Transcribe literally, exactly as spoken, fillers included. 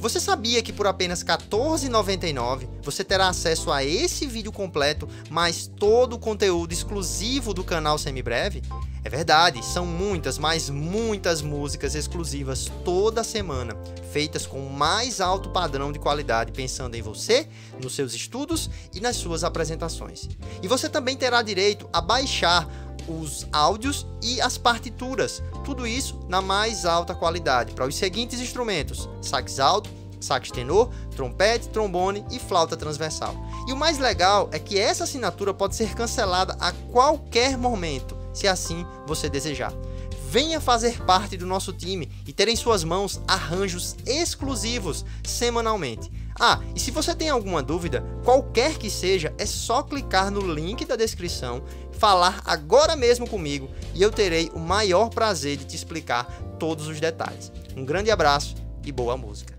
Você sabia que por apenas quatorze reais e noventa e nove centavos você terá acesso a esse vídeo completo, mais todo o conteúdo exclusivo do canal Semibreve? É verdade, são muitas, mas muitas músicas exclusivas toda semana, feitas com o mais alto padrão de qualidade, pensando em você, nos seus estudos e nas suas apresentações. E você também terá direito a baixar os áudios e as partituras, tudo isso na mais alta qualidade, para os seguintes instrumentos: sax alto, sax tenor, trompete, trombone e flauta transversal. E o mais legal é que essa assinatura pode ser cancelada a qualquer momento, se assim você desejar. Venha fazer parte do nosso time e ter em suas mãos arranjos exclusivos semanalmente. Ah, e se você tem alguma dúvida, qualquer que seja, é só clicar no link da descrição, falar agora mesmo comigo e eu terei o maior prazer de te explicar todos os detalhes. Um grande abraço e boa música!